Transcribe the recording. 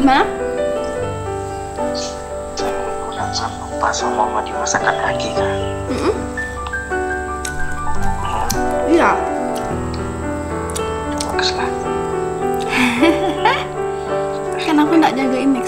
Gimana? Saya kurang lupa sama mama dimasakkan lagi kan? Iya. Baguslah. Kan aku nggak jagain.